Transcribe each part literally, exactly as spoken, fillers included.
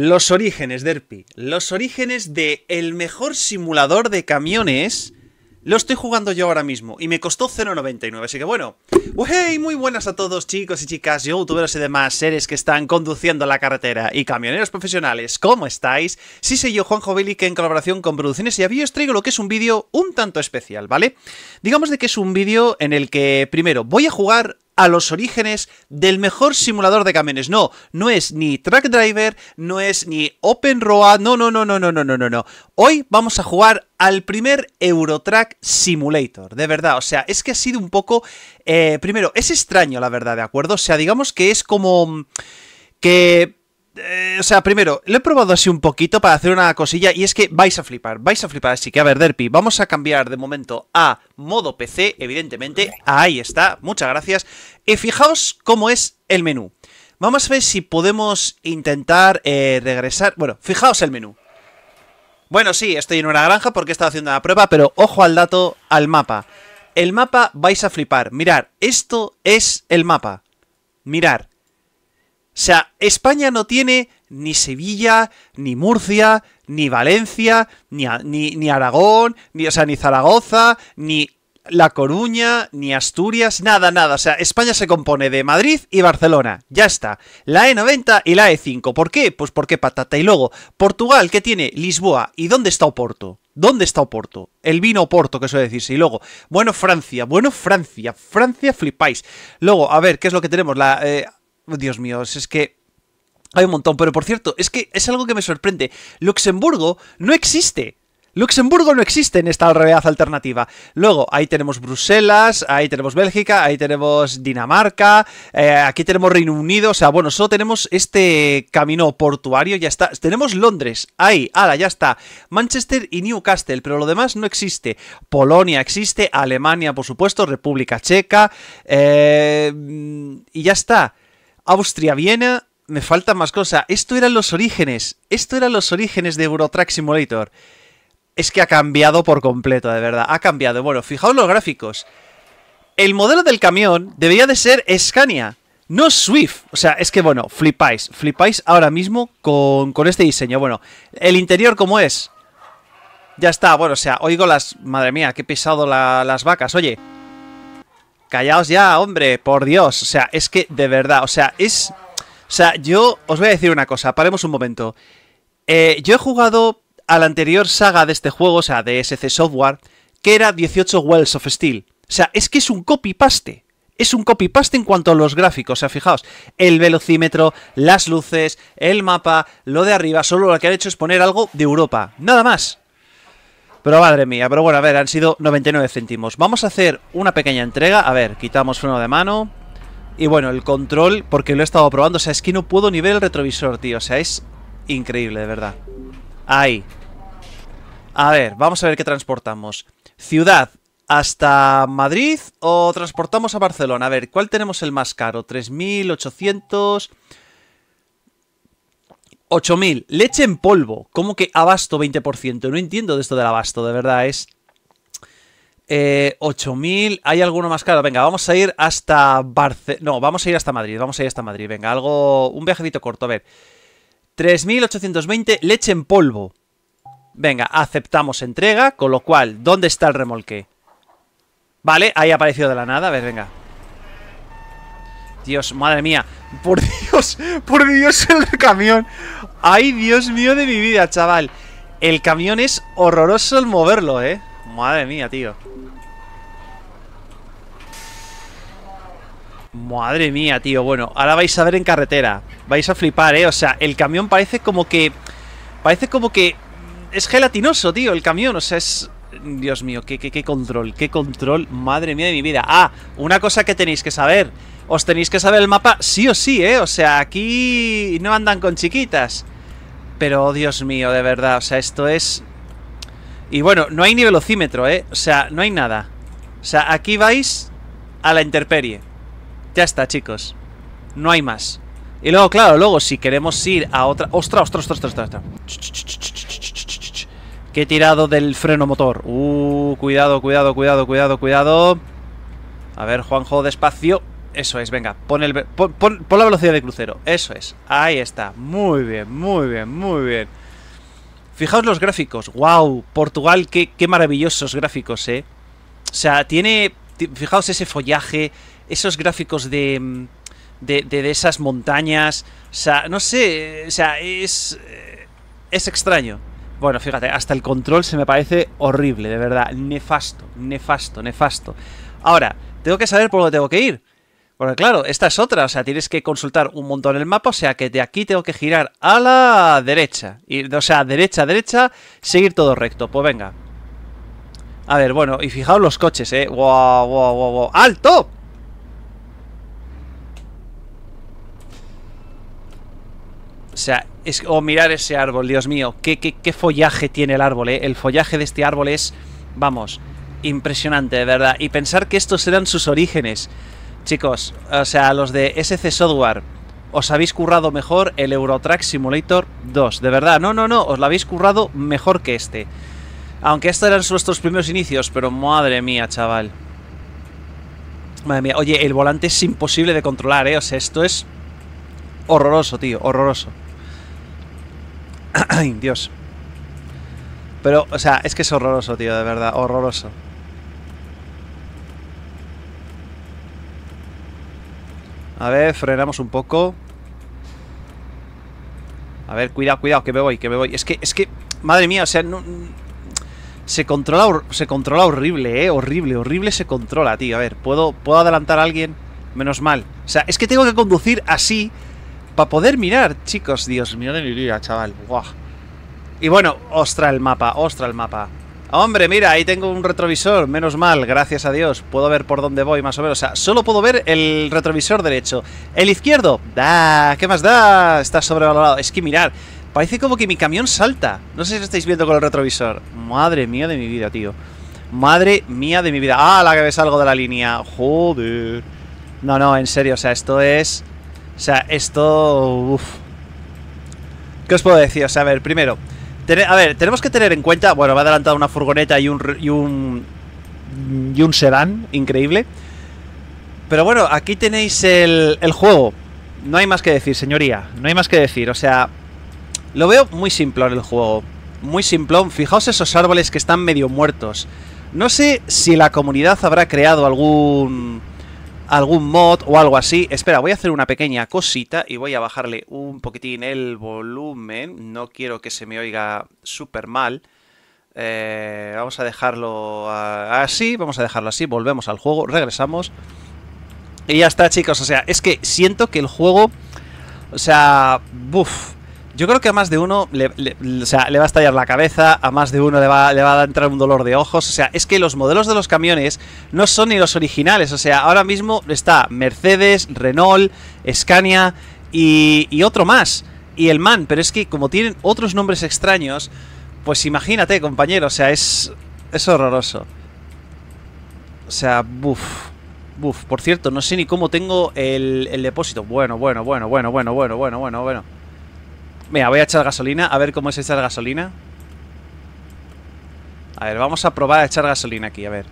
Los orígenes, Derpy. Los orígenes de el mejor simulador de camiones. Lo estoy jugando yo ahora mismo y me costó cero noventa y nueve, así que bueno. ¡Hey! Muy buenas a todos, chicos y chicas, youtuberos y demás seres que están conduciendo la carretera y camioneros profesionales. ¿Cómo estáis? Sí, soy yo, Juanjo Belic, en colaboración con Producciones, y a mí os traigo lo que es un vídeo un tanto especial, ¿vale? Digamos de que es un vídeo en el que, primero, voy a jugar a los orígenes del mejor simulador de camiones. No, no es ni Truck Driver, no es ni Open Road, no, no, no, no, no, no, no, no, no. Hoy vamos a jugar al primer Euro Truck Simulator, de verdad. O sea, es que ha sido un poco... Eh, primero, es extraño, la verdad, ¿de acuerdo? O sea, digamos que es como... que... Eh, o sea, primero, lo he probado así un poquito para hacer una cosilla y es que vais a flipar, vais a flipar. Así que, a ver, Derpy, vamos a cambiar de momento a modo P C, evidentemente. Ahí está, muchas gracias. Y fijaos cómo es el menú. Vamos a ver si podemos intentar eh, regresar. Bueno, fijaos el menú. Bueno, sí, estoy en una granja porque he estado haciendo una prueba, pero ojo al dato, al mapa. El mapa vais a flipar. Mirad, esto es el mapa. Mirad. O sea, España no tiene ni Sevilla, ni Murcia, ni Valencia, ni, a, ni, ni Aragón, ni, o sea, ni Zaragoza, ni La Coruña, ni Asturias, nada, nada. O sea, España se compone de Madrid y Barcelona. Ya está. La E noventa y la E cinco. ¿Por qué? Pues porque patata. Y luego, Portugal, ¿qué tiene? Lisboa. ¿Y dónde está Oporto? ¿Dónde está Oporto? El vino Oporto, que suele decirse. Y luego, bueno, Francia, bueno, Francia. Francia, flipáis. Luego, a ver, ¿qué es lo que tenemos? La... Eh, Dios mío, es que hay un montón. Pero por cierto, es que es algo que me sorprende. Luxemburgo no existe. Luxemburgo no existe en esta realidad alternativa. Luego, ahí tenemos Bruselas, ahí tenemos Bélgica, ahí tenemos Dinamarca, eh, aquí tenemos Reino Unido. O sea, bueno, solo tenemos este camino portuario, ya está. Tenemos Londres, ahí, ala, ya está. Manchester y Newcastle, pero lo demás no existe. Polonia existe, Alemania, por supuesto, República Checa, eh, y ya está. Austria, Viena, me faltan más cosas. Esto eran los orígenes. Esto eran los orígenes de Euro Truck Simulator. Es que ha cambiado por completo, de verdad. Ha cambiado. Bueno, fijaos los gráficos. El modelo del camión debería de ser Scania, no Swift. O sea, es que, bueno, flipáis. Flipáis ahora mismo con, con este diseño. Bueno, el interior, ¿cómo es? Ya está. Bueno, o sea, oigo las... Madre mía, qué pesado la, las vacas. Oye... Callaos ya, hombre, por Dios. O sea, es que de verdad, o sea, es... O sea, yo os voy a decir una cosa, paremos un momento. Eh, yo he jugado a la anterior saga de este juego, o sea, de S C Software, que era dieciocho Wheels of Steel. O sea, es que es un copy-paste. Es un copy-paste en cuanto a los gráficos. O sea, fijaos, el velocímetro, las luces, el mapa, lo de arriba. Solo lo que han hecho es poner algo de Europa, nada más. Pero madre mía, pero bueno, a ver, han sido noventa y nueve céntimos. Vamos a hacer una pequeña entrega. A ver, quitamos freno de mano. Y bueno, el control, porque lo he estado probando. O sea, es que no puedo ni ver el retrovisor, tío. O sea, es increíble, de verdad. Ahí. A ver, vamos a ver qué transportamos. Ciudad hasta Madrid o transportamos a Barcelona. A ver, ¿cuál tenemos el más caro? tres mil ochocientos... ocho mil, leche en polvo. ¿Cómo que abasto veinte por ciento? No entiendo de esto del abasto, de verdad es... Eh, ocho mil, ¿hay alguno más caro? Venga, vamos a ir hasta Barcelona. No, vamos a ir hasta Madrid, vamos a ir hasta Madrid. Venga, algo... un viajecito corto, a ver. tres mil ochocientos veinte, leche en polvo. Venga, aceptamos entrega, con lo cual, ¿dónde está el remolque? Vale, ahí ha aparecido de la nada, a ver, venga. Dios, madre mía, por Dios, por Dios el camión. Ay, Dios mío de mi vida, chaval. El camión es horroroso al moverlo, eh. Madre mía, tío. Madre mía, tío, bueno, ahora vais a ver en carretera. Vais a flipar, eh, o sea, el camión parece como que... Parece como que... Es gelatinoso, tío, el camión, o sea, es... Dios mío, qué, qué, qué control, qué control, madre mía de mi vida. Ah, una cosa que tenéis que saber. Os tenéis que saber el mapa sí o sí, ¿eh? O sea, aquí no andan con chiquitas. Pero, Dios mío, de verdad, o sea, esto es... Y bueno, no hay ni velocímetro, ¿eh? O sea, no hay nada. O sea, aquí vais a la intemperie. Ya está, chicos. No hay más. Y luego, claro, luego si queremos ir a otra... ¡Ostras, ostras, ostras, ostras! ostras! Que he tirado del freno motor. Uh, cuidado, cuidado, cuidado, cuidado, cuidado. A ver, Juanjo, despacio. Eso es, venga, pon, el, pon, pon, pon la velocidad de crucero. Eso es, ahí está. Muy bien, muy bien, muy bien. Fijaos los gráficos. ¡Wow! Portugal, qué, qué maravillosos gráficos, ¿eh? O sea, tiene... Fijaos ese follaje, esos gráficos de... De, de, de esas montañas. O sea, no sé. O sea, es... Es extraño. Bueno, fíjate, hasta el control se me parece horrible, de verdad. Nefasto, nefasto, nefasto. Ahora, tengo que saber por dónde tengo que ir. Porque claro, esta es otra. O sea, tienes que consultar un montón el mapa. O sea, que de aquí tengo que girar a la derecha. Y, o sea, derecha, derecha, seguir todo recto. Pues venga. A ver, bueno, y fijaos los coches, eh. ¡Wow, wow, wow, wow! ¡Alto! O sea, es, oh, mirar ese árbol, Dios mío, qué, qué, qué follaje tiene el árbol, ¿eh? El follaje de este árbol es, vamos, impresionante, de verdad. Y pensar que estos eran sus orígenes. Chicos, o sea, los de S C Software, os habéis currado mejor el Euro Truck Simulator dos, de verdad. No, no, no, os lo habéis currado mejor que este. Aunque estos eran nuestros primeros inicios, pero madre mía, chaval. Madre mía, oye, el volante es imposible de controlar, ¿eh? O sea, esto es horroroso, tío, horroroso. Ay, Dios. Pero, o sea, es que es horroroso, tío, de verdad, horroroso. A ver, frenamos un poco. A ver, cuidado, cuidado, que me voy, que me voy. Es que, es que, madre mía, o sea, no, se controla, se controla horrible, eh, horrible, horrible se controla, tío. A ver, ¿puedo, puedo adelantar a alguien? Menos mal. O sea, es que tengo que conducir así para poder mirar, chicos. Dios mío de mi vida, chaval. Buah. Y bueno, ostra el mapa, ostra el mapa. Hombre, mira, ahí tengo un retrovisor. Menos mal, gracias a Dios. Puedo ver por dónde voy, más o menos. O sea, solo puedo ver el retrovisor derecho. El izquierdo, da, ¿qué más da? Está sobrevalorado. Es que mirad, parece como que mi camión salta. No sé si lo estáis viendo con el retrovisor. Madre mía de mi vida, tío. Madre mía de mi vida. Ah, la que me salgo de la línea. Joder. No, no, en serio, o sea, esto es... O sea, esto... Uf. ¿Qué os puedo decir? O sea, a ver, primero ten... A ver, tenemos que tener en cuenta... Bueno, me ha adelantado una furgoneta y un... Y un, y un sedán, increíble. Pero bueno, aquí tenéis el, el juego. No hay más que decir, señoría. No hay más que decir, o sea... Lo veo muy simplón el juego. Muy simplón, fijaos esos árboles que están medio muertos. No sé si la comunidad habrá creado algún... algún mod o algo así. Espera, voy a hacer una pequeña cosita y voy a bajarle un poquitín el volumen. No quiero que se me oiga súper mal. Eh, vamos a dejarlo así, vamos a dejarlo así. Volvemos al juego, regresamos. Y ya está, chicos. O sea, es que siento que el juego... O sea, buf. Yo creo que a más de uno le, le, o sea, le va a estallar la cabeza, a más de uno le va, le va a entrar un dolor de ojos. O sea, es que los modelos de los camiones no son ni los originales. O sea, ahora mismo está Mercedes, Renault, Scania y, y otro más. Y el MAN, pero es que como tienen otros nombres extraños, pues imagínate, compañero. O sea, es, es horroroso. O sea, buf. Buf, por cierto, no sé ni cómo tengo el, el depósito. Bueno, bueno, bueno, bueno, bueno, bueno, bueno, bueno, bueno. Mira, voy a echar gasolina, a ver cómo es echar gasolina. A ver, vamos a probar a echar gasolina aquí, a ver.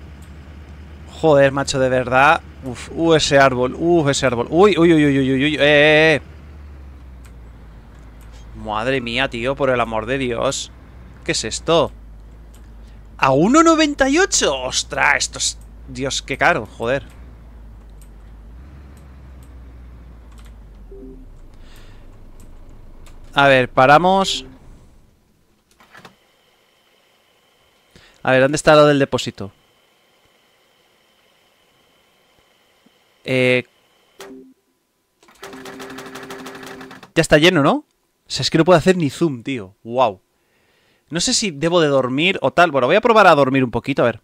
Joder, macho, de verdad. Uf, uh, ese árbol, uh, ese árbol. Uy, uy, uy, uy, uy, uy, eh, eh, eh. Madre mía, tío, por el amor de Dios. ¿Qué es esto? ¿A uno noventa y ocho? Ostras, esto es... Dios, qué caro, joder. A ver, paramos. A ver, ¿dónde está lo del depósito? Eh... Ya está lleno, ¿no? O sea, es que no puedo hacer ni zoom, tío. Wow. No sé si debo de dormir o tal. Bueno, voy a probar a dormir un poquito, a ver.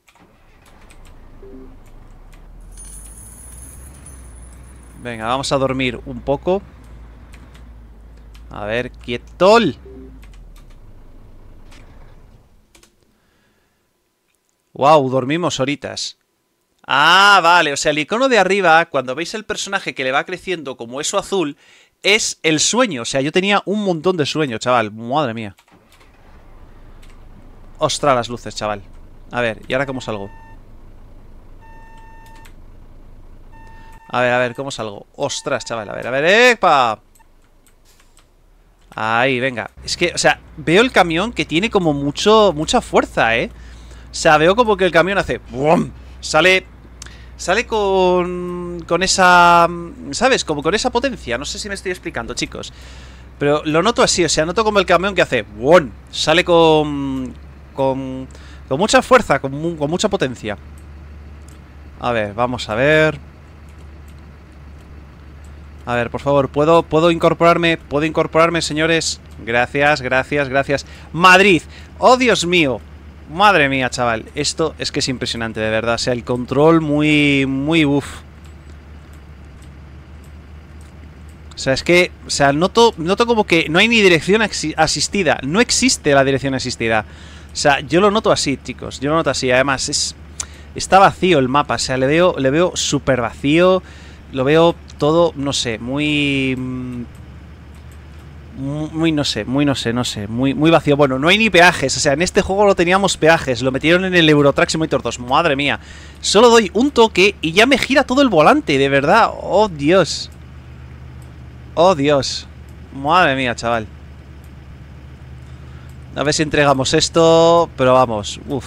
Venga, vamos a dormir un poco. A ver, quietol. Wow, dormimos horitas. Ah, vale, o sea, el icono de arriba, cuando veis el personaje que le va creciendo como eso azul, es el sueño. O sea, yo tenía un montón de sueño, chaval. Madre mía. Ostras, las luces, chaval. A ver, ¿y ahora cómo salgo? A ver, a ver, ¿cómo salgo? Ostras, chaval, a ver, a ver, ¡epa! Ahí, venga. Es que, o sea, veo el camión que tiene como mucho, mucha fuerza, ¿eh? O sea, veo como que el camión hace ¡bum! Sale... Sale con... Con esa... ¿Sabes? Como con esa potencia. No sé si me estoy explicando, chicos. Pero lo noto así, o sea, noto como el camión que hace ¡bum! Sale con... Con... Con mucha fuerza, con, con mucha potencia. A ver, vamos a ver... A ver, por favor, ¿puedo, puedo incorporarme? ¿Puedo incorporarme, señores? Gracias, gracias, gracias. ¡Madrid! ¡Oh, Dios mío! Madre mía, chaval. Esto es que es impresionante, de verdad. O sea, el control muy... Muy... Uff. O sea, es que... O sea, noto, noto como que no hay ni dirección asistida. No existe la dirección asistida. O sea, yo lo noto así, chicos. Yo lo noto así. Además, es... Está vacío el mapa. O sea, le veo, le veo súper vacío. Lo veo... Todo, no sé, muy... Muy, no sé, muy, no sé, no sé, muy, muy vacío. Bueno, no hay ni peajes, o sea, en este juego no teníamos peajes. Lo metieron en el Euro Truck Simulator dos, madre mía. Solo doy un toque y ya me gira todo el volante, de verdad. Oh, Dios. Oh, Dios. Madre mía, chaval. A ver si entregamos esto, pero vamos, uff.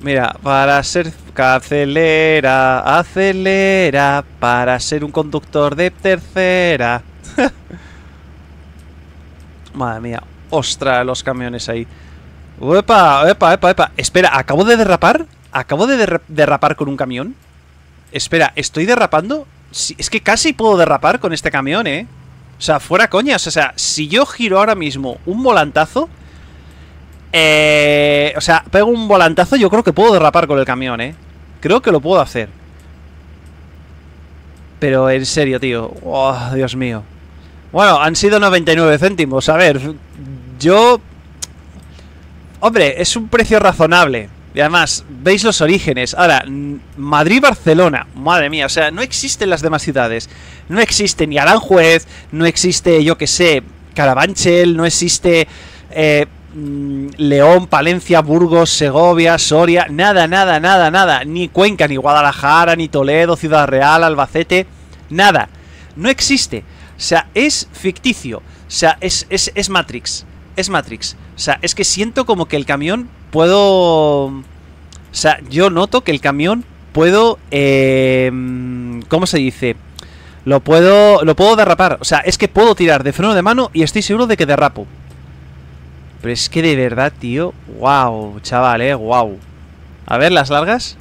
Mira, para ser... Acelera, acelera, para ser un conductor de tercera. Madre mía, ostras, los camiones ahí. Epa, epa, epa, epa. Espera, ¿acabo de derrapar? ¿Acabo de der derrapar con un camión? Espera, ¿estoy derrapando? Sí, es que casi puedo derrapar con este camión, ¿eh? O sea, fuera coñas, o sea, si yo giro ahora mismo un volantazo... Eh, o sea, pego un volantazo. Yo creo que puedo derrapar con el camión, eh. Creo que lo puedo hacer. Pero en serio, tío. Oh, Dios mío. Bueno, han sido noventa y nueve céntimos. A ver, yo... Hombre, es un precio razonable. Y además, veis los orígenes. Ahora, Madrid-Barcelona. Madre mía, o sea, no existen las demás ciudades. No existe ni Aranjuez. No existe, yo que sé, Carabanchel. No existe... Eh... León, Palencia, Burgos, Segovia, Soria, nada, nada, nada, nada. Ni Cuenca, ni Guadalajara, ni Toledo, Ciudad Real, Albacete, nada. No existe. O sea, es ficticio. O sea, es, es, es Matrix. Es Matrix. O sea, es que siento como que el camión puedo... O sea, yo noto que el camión puedo... Eh... ¿Cómo se dice? Lo puedo, lo puedo derrapar. O sea, es que puedo tirar de freno de mano y estoy seguro de que derrapo. Pero es que de verdad, tío. Wow, chaval, eh, wow. A ver, las largas.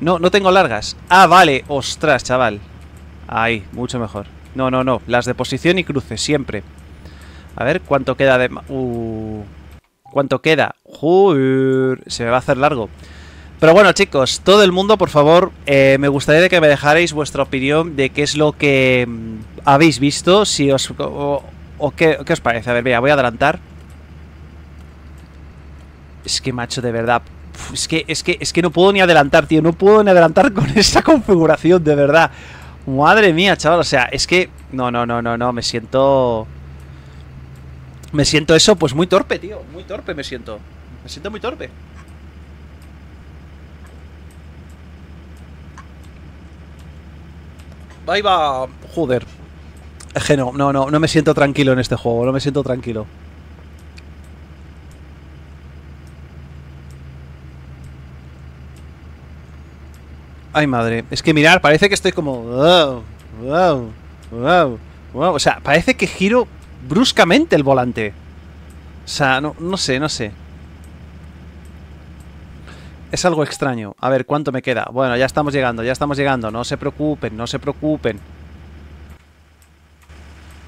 No, no tengo largas. Ah, vale, ostras, chaval. Ahí, mucho mejor. No, no, no, las de posición y cruce, siempre. A ver, ¿cuánto queda de... Uh, ¿cuánto queda? Joder, se me va a hacer largo. Pero bueno, chicos, todo el mundo, por favor, eh, me gustaría que me dejarais vuestra opinión de qué es lo que habéis visto. Si os... O, ¿O qué, qué os parece? A ver, mira, voy a adelantar. Es que, macho, de verdad. Es que, es que, es que no puedo ni adelantar, tío. No puedo ni adelantar con esta configuración, de verdad. Madre mía, chaval. O sea, es que... No, no, no, no, no. Me siento... Me siento eso, pues muy torpe, tío. Muy torpe me siento. Me siento muy torpe. Ahí va. Joder. Es que no, no, no, no me siento tranquilo en este juego, no me siento tranquilo. Ay, madre, es que mirar, parece que estoy como... Wow, wow, wow, wow. O sea, parece que giro bruscamente el volante. O sea, no, no sé, no sé. Es algo extraño. A ver, ¿cuánto me queda? Bueno, ya estamos llegando, ya estamos llegando. No se preocupen, no se preocupen.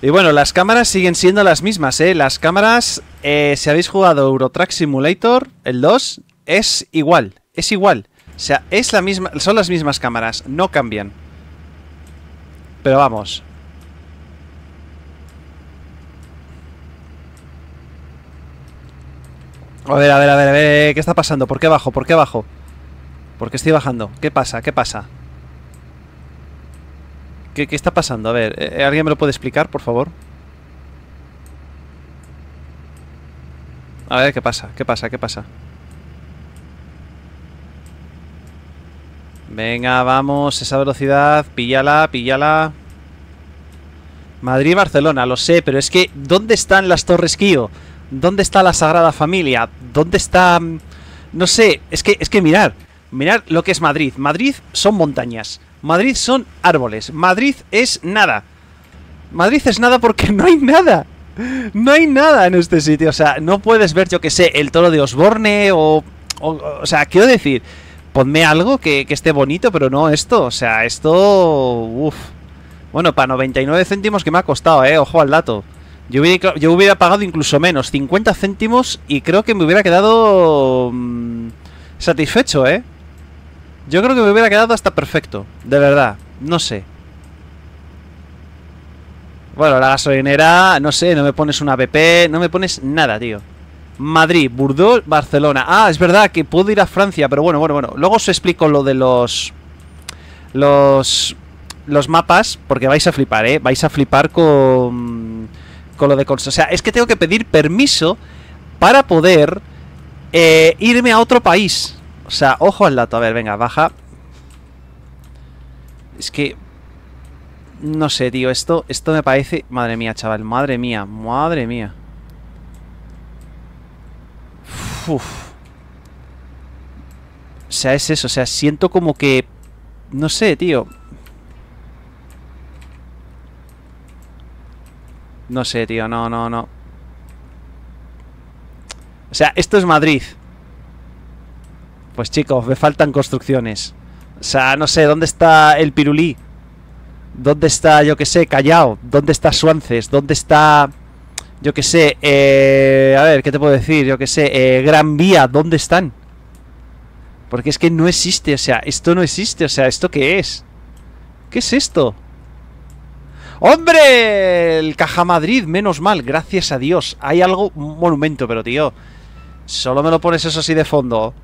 Y bueno, las cámaras siguen siendo las mismas, ¿eh? Las cámaras, eh, si habéis jugado Euro Truck Simulator, el dos, es igual, es igual. O sea, es la misma, son las mismas cámaras, no cambian. Pero vamos. A ver, a ver, a ver, a ver, ¿qué está pasando? ¿Por qué bajo? ¿Por qué bajo? ¿Por qué estoy bajando? ¿Qué pasa? ¿Qué pasa? ¿Qué, ¿Qué está pasando? A ver, ¿alguien me lo puede explicar, por favor? A ver, ¿qué pasa? ¿Qué pasa? ¿Qué pasa? Venga, vamos, esa velocidad, píllala, píllala. Madrid-Barcelona, lo sé, pero es que ¿dónde están las Torres Kío? ¿Dónde está la Sagrada Familia? ¿Dónde está...? No sé, es que, es que mirad, mirad lo que es Madrid. Madrid son montañas, Madrid son árboles, Madrid es nada. Madrid es nada porque no hay nada. No hay nada en este sitio, o sea, no puedes ver, yo que sé, el Toro de Osborne o... O, o sea, quiero decir, ponme algo que, que esté bonito, pero no esto. O sea, esto... Uf. Bueno, para noventa y nueve céntimos que me ha costado, eh, ojo al dato. Yo hubiera, yo hubiera pagado incluso menos, cincuenta céntimos, y creo que me hubiera quedado mmm, satisfecho, eh. Yo creo que me hubiera quedado hasta perfecto, de verdad, no sé. Bueno, la gasolinera, no sé, no me pones una B P, no me pones nada, tío. Madrid, Bordeaux, Barcelona. Ah, es verdad que puedo ir a Francia, pero bueno, bueno, bueno. Luego os explico lo de los... Los... Los mapas, porque vais a flipar, ¿eh? Vais a flipar con... Con lo de... O sea, es que tengo que pedir permiso para poder eh, irme a otro país. O sea, ojo al dato. A ver, venga, baja. Es que... No sé, tío, esto, esto me parece... Madre mía, chaval, madre mía, madre mía. Uf. O sea, es eso, o sea, siento como que... No sé, tío. No sé, tío, no, no, no. O sea, esto es Madrid. Pues chicos, me faltan construcciones. O sea, no sé, ¿dónde está el Pirulí? ¿Dónde está, yo que sé, Callao? ¿Dónde está Suances? ¿Dónde está, yo que sé, eh, a ver, ¿qué te puedo decir? Yo que sé, eh, Gran Vía, ¿dónde están? Porque es que no existe, o sea, esto no existe, o sea, ¿esto qué es? ¿Qué es esto? ¡Hombre! El Caja Madrid, menos mal, gracias a Dios. Hay algo, un monumento, pero tío, solo me lo pones eso así de fondo.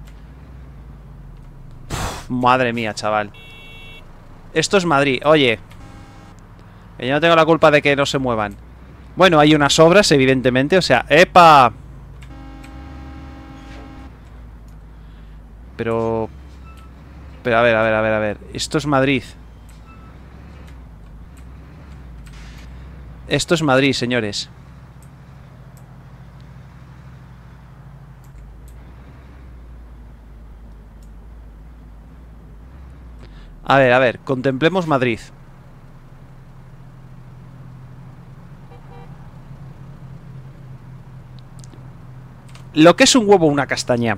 Uf, madre mía, chaval. Esto es Madrid, oye. Yo no tengo la culpa de que no se muevan. Bueno, hay unas obras, evidentemente. O sea, ¡epa! Pero... Pero a ver, a ver, a ver, a ver. Esto es Madrid. Esto es Madrid, señores. A ver, a ver, contemplemos Madrid. Lo que es un huevo, una castaña.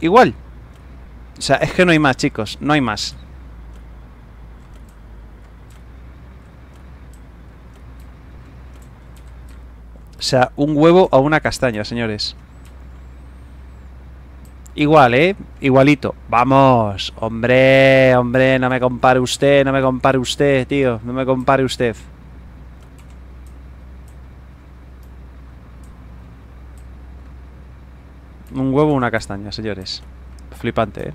Igual. O sea, es que no hay más, chicos. No hay más. O sea, un huevo a una castaña, señores. Igual, ¿eh? Igualito. Vamos. Hombre, hombre, no me compare usted, no me compare usted, tío. No me compare usted. Un huevo, una castaña, señores. Flipante, ¿eh?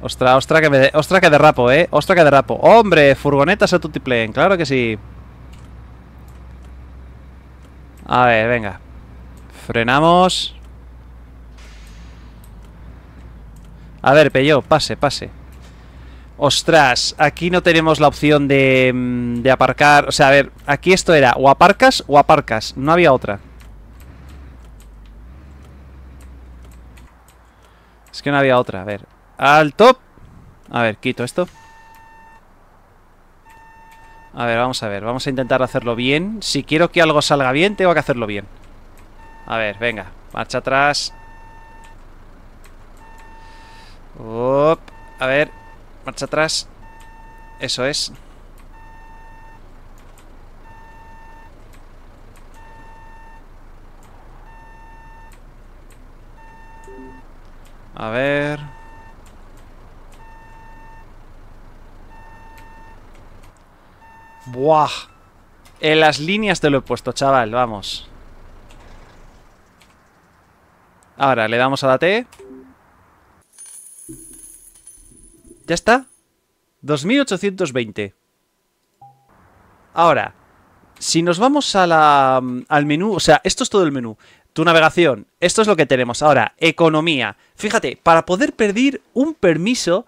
Ostra, ostra que me de... ostra que derrapo, ¿eh? Ostra que derrapo. ¡Hombre! Furgonetas a tutiplén, claro que sí. A ver, venga. Frenamos. A ver, Peugeot, pase, pase. Ostras, aquí no tenemos la opción de, de aparcar. O sea, a ver, aquí esto era o aparcas o aparcas, no había otra. Es que no había otra, a ver. Al top. A ver, quito esto. A ver, vamos a ver, vamos a intentar hacerlo bien. Si quiero que algo salga bien, tengo que hacerlo bien. A ver, venga, marcha atrás. Op, a ver, marcha atrás. Eso es. A ver. Buah. En las líneas te lo he puesto, chaval, vamos. Ahora, le damos a la T. Ya está. dos mil ochocientos veinte. Ahora, si nos vamos a la, al menú, o sea, esto es todo el menú. tu navegación. Esto es lo que tenemos. Ahora, economía. Fíjate, para poder pedir un permiso, o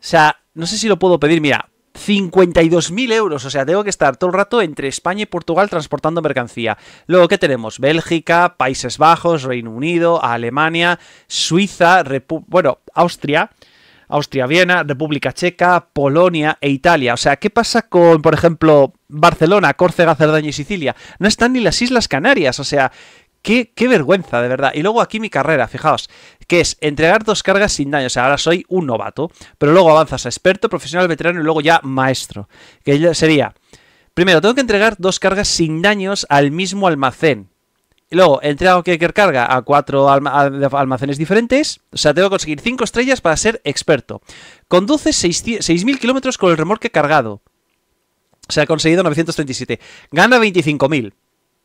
sea, no sé si lo puedo pedir, mira, cincuenta y dos mil euros. O sea, tengo que estar todo el rato entre España y Portugal transportando mercancía. Luego, ¿qué tenemos? Bélgica, Países Bajos, Reino Unido, Alemania, Suiza, Repu- bueno, Austria... Austria, Viena, República Checa, Polonia e Italia. O sea, ¿qué pasa con, por ejemplo, Barcelona, Córcega, Cerdeña y Sicilia? No están ni las Islas Canarias. O sea, qué, qué vergüenza, de verdad. Y luego aquí mi carrera, fijaos, que es entregar dos cargas sin daño. O sea, ahora soy un novato, pero luego avanzas a experto, profesional, veterano y luego ya maestro. Que sería, primero, tengo que entregar dos cargas sin daños al mismo almacén. Y luego, he entregado cualquier carga a cuatro almacenes diferentes. O sea, tengo que conseguir cinco estrellas para ser experto. Conduce seis mil kilómetros con el remolque cargado. O sea, ha conseguido novecientos treinta y siete. Gana veinticinco mil.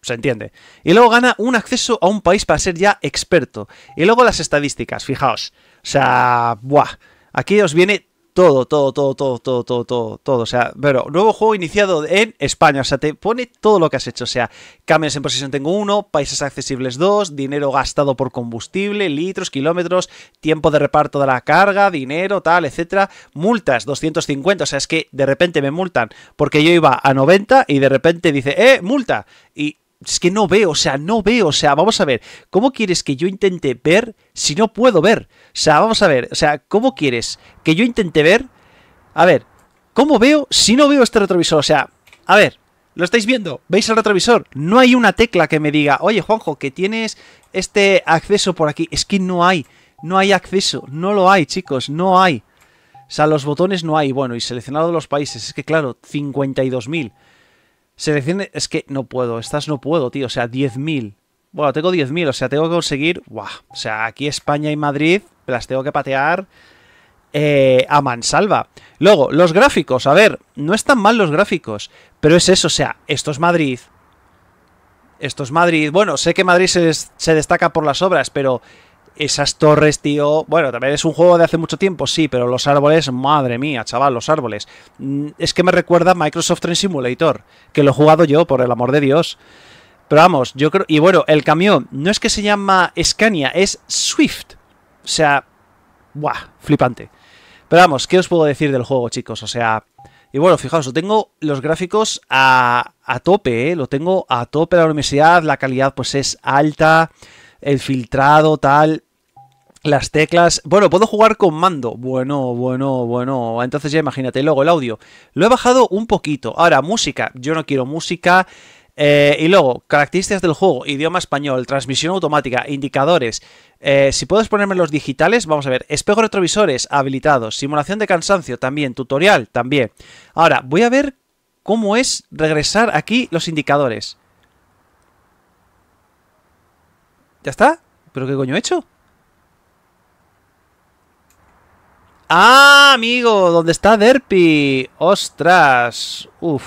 Se entiende. Y luego gana un acceso a un país para ser ya experto. Y luego las estadísticas, fijaos. O sea, buah. Aquí os viene todo, todo, todo, todo, todo, todo, todo, todo. O sea, pero nuevo juego iniciado en España. O sea, te pone todo lo que has hecho. O sea, cambios en posesión tengo uno, países accesibles dos, dinero gastado por combustible, litros, kilómetros, tiempo de reparto de la carga, dinero, tal, etcétera. Multas, doscientos cincuenta. O sea, es que de repente me multan porque yo iba a noventa y de repente dice, eh, multa. Y es que no veo, o sea, no veo, o sea, vamos a ver, ¿cómo quieres que yo intente ver si no puedo ver? O sea, vamos a ver, o sea, ¿cómo quieres que yo intente ver? A ver, ¿cómo veo si no veo este retrovisor? O sea, a ver, ¿lo estáis viendo? ¿Veis el retrovisor? No hay una tecla que me diga, oye, Juanjo, que tienes este acceso por aquí. Es que no hay, no hay acceso, no lo hay, chicos, no hay. O sea, los botones no hay, bueno, y seleccionado los países, es que claro, cincuenta y dos mil. Seleccione, es que no puedo, estas no puedo, tío, o sea, diez mil. Bueno, tengo diez mil, o sea, tengo que conseguir, ¡guau! O sea, aquí España y Madrid, me las tengo que patear eh, a mansalva. Luego, los gráficos, a ver, no están mal los gráficos, pero es eso, o sea, esto es Madrid. Esto es Madrid, bueno, sé que Madrid se, se destaca por las obras, pero esas torres, tío, bueno, también es un juego de hace mucho tiempo, sí, pero los árboles, madre mía, chaval, los árboles. Es que me recuerda a Microsoft Train Simulator, que lo he jugado yo, por el amor de Dios. Pero vamos, yo creo... Y bueno, el camión, no es que se llama Scania, es Swift. O sea, buah, flipante. Pero vamos, ¿qué os puedo decir del juego, chicos? O sea... Y bueno, fijaos, tengo los gráficos a, a tope, ¿eh? Lo tengo a tope, la luminosidad, la calidad pues es alta, el filtrado, tal... Las teclas... Bueno, puedo jugar con mando. Bueno, bueno, bueno... Entonces ya imagínate. Luego el audio. Lo he bajado un poquito. Ahora, música. Yo no quiero música. Eh, y luego, características del juego. Idioma español. Transmisión automática. Indicadores. Eh, si puedes ponerme los digitales. Vamos a ver. Espejos retrovisores. Habilitados. Simulación de cansancio. También. Tutorial. También. Ahora, voy a ver cómo es regresar aquí los indicadores. ¿Ya está? ¿Pero qué coño he hecho? ¡Ah, amigo! ¿Dónde está Derpy? ¡Ostras! Uf.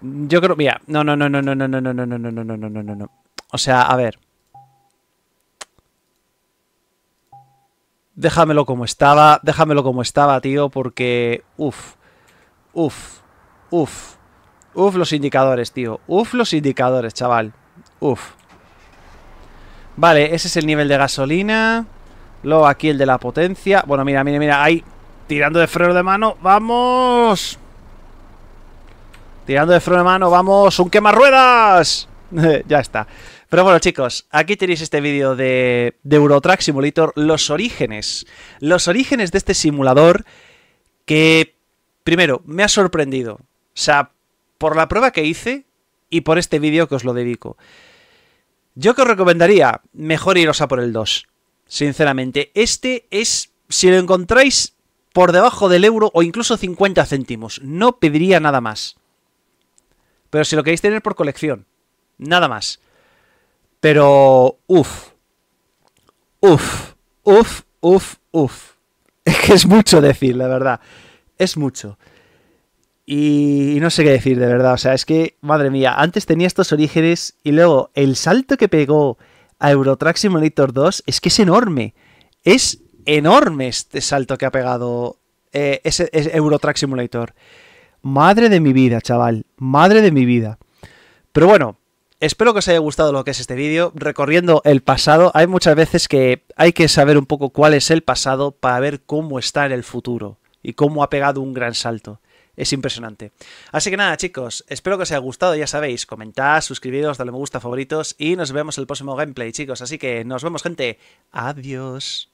Yo creo... Mira, no, no, no, no, no, no, no, no, no, no, no, no, no, no, no. O sea, a ver. Déjamelo como estaba, déjamelo como estaba, tío, porque... Uf, uf, uf. Uf los indicadores, tío. Uf los indicadores, chaval. Uf. Vale, ese es el nivel de gasolina... Luego aquí el de la potencia. Bueno, mira, mira, mira. Ahí. Tirando de freno de mano. ¡Vamos! Tirando de freno de mano. ¡Vamos! ¡Un quemarruedas! Ya está. Pero bueno, chicos, aquí tenéis este vídeo de, de Euro Truck Simulator. Los orígenes. Los orígenes de este simulador que, primero, me ha sorprendido. O sea, por la prueba que hice y por este vídeo que os lo dedico. Yo que os recomendaría, mejor iros a por el dos. Sinceramente, este es, si lo encontráis por debajo del euro o incluso cincuenta céntimos, no pediría nada más. Pero si lo queréis tener por colección, nada más. Pero, uff, uff, uff, uff, uff. Es que es mucho decir, la verdad, es mucho. Y no sé qué decir, de verdad, o sea, es que, madre mía, antes tenía estos orígenes y luego el salto que pegó... A Euro Truck Simulator dos, es que es enorme. Es enorme este salto que ha pegado eh, ese, ese Euro Truck Simulator. Madre de mi vida, chaval. Madre de mi vida. Pero bueno, Espero que os haya gustado lo que es este vídeo, recorriendo el pasado. Hay muchas veces que hay que saber un poco cuál es el pasado para ver cómo está en el futuro y cómo ha pegado un gran salto. Es impresionante. Así que nada, chicos, espero que os haya gustado, ya sabéis, comentad, suscribiros, dadle me gusta, favoritos y nos vemos en el próximo gameplay, chicos. Así que nos vemos, gente. Adiós.